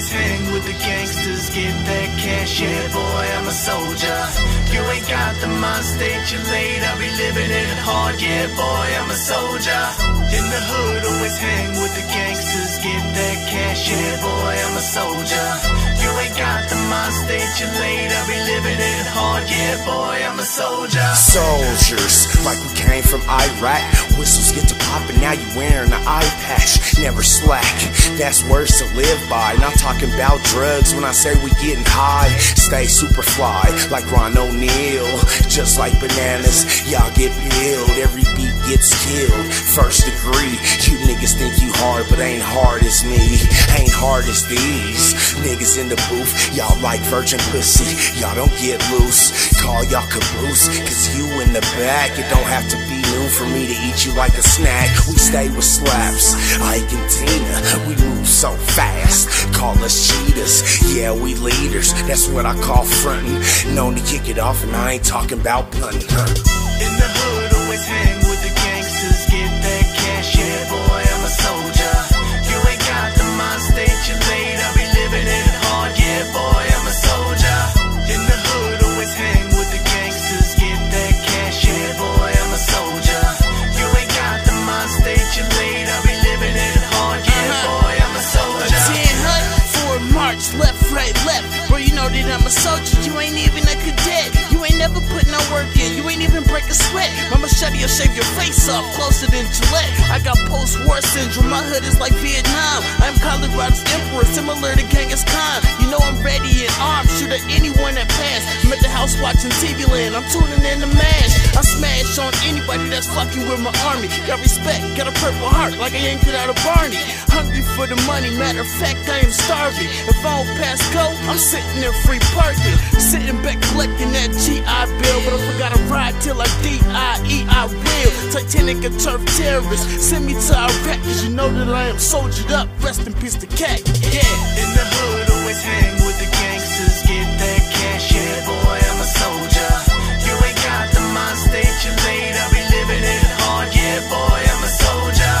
always hang with the gangsters, get that cash, yeah boy, I'm a soldier. You ain't got the mind state, you're late, I'll be living it hard, yeah boy, I'm a soldier. In the hood, always hang with the gangsters, get that cash, yeah boy, I'm a soldier. You ain't got the mind state, you're late, I'll be living it hard, yeah boy, I'm a soldier. Soldiers, like we came from Iraq, whistles get to poppin', now you wearing an eye patch. Never slack, that's words to live by. Not talking about drugs when I say we getting high. Stay super fly, like Ron O'Neill, just like bananas, y'all get peeled. Every beat gets killed, first degree. You niggas think you hard, but ain't hard as me, ain't hard as these niggas in the booth. Y'all like virgin pussy, y'all don't get loose. Call y'all caboose, cause you in the back. It don't have to be new for me to eat you like a snack. We stay with slaps, Ike and Tina. We move so fast, call us cheaters. Yeah, we leaders, that's what I call frontin'. Known to kick it off, and I ain't talking about puntin'. In the hood, always hang with the gangsters, get that cash, yeah boy, I'm a soldier. You ain't got the mind state, you're late, I'll be living it hard, yeah boy, I'm a soldier. In the hood, always hang with the gangsters, get that cash, yeah boy, I'm a soldier. You ain't got the mind state, you're late, I'll be living it hard, yeah boy, I'm a soldier. 10 hut, 4 march, left, right, left. Bro, you know that I'm a soldier, you ain't even a cadet. You ain't never put no work in, you ain't even break a sweat. My machete will shave your face off, closer than Gillette. I got post-war syndrome, my hood is like Vietnam. I'm Colorado's emperor, similar to Genghis Khan. You know I'm ready and armed, shoot at anyone that pass. I'm at the house watching TV Land, I'm tuning in to MASH. I smash on anybody that's fucking with my army. Got respect, got a purple heart, like I ain't get out of Barney. Hungry for the money, matter of fact, I am starving. If I don't pass go, I'm sitting there free parking. Sitting back collecting that cheese I build, but if I gotta ride till I die, I will. Titanic and turf terrorists, send me to Iraq, cause you know that I am soldiered up. Rest in peace to Cat, yeah. In the hood, always hang with the gangsters, get that cash, yeah boy, I'm a soldier. You ain't got the mind state, you're late, I'll be living it hard, yeah boy, I'm a soldier.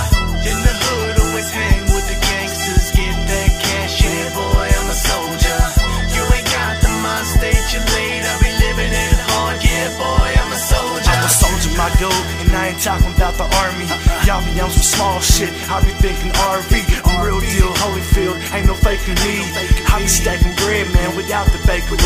In the hood, always hang with the gangsters, get that cash, yeah boy, I'm a soldier. You ain't got the mind state, you're late, I'll be living it hard, yeah boy, I'm a soldier. I'm a soldier, my dude, and I ain't talking about the army. Y'all be on some small shit, I be thinking RV. I'm real deal Holyfield, ain't no faking me. I be stacking bread, man, without the bakery.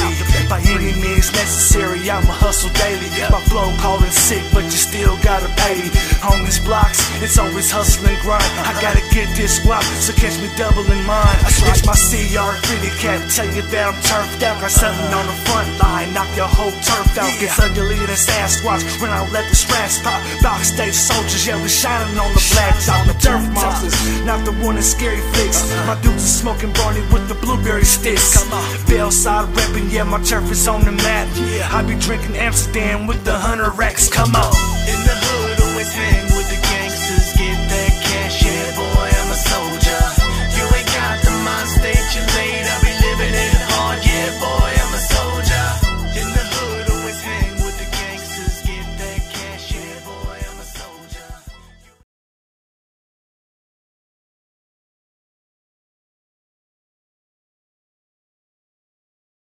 By any means necessary, I'ma hustle daily. My flow calling sick, but you still gotta pay. On these blocks, it's always hustle and grind. I gotta get this guap, so catch me doubling mine. It's my CR3 that can't tell you that I'm turfed out. Got something on the front line, knock your whole turf out. Gets ugly than Sasquatch when I let the straps pop. Backstage soldiers, yeah, we shining on the blacktop. The turf monsters, not the one in scary flicks. My dudes are smoking Barney with the blueberry sticks. Bellside reppin', yeah, my turf is on the map. I be drinking Amsterdam with the 100 racks. Come on. In the hood, always hang.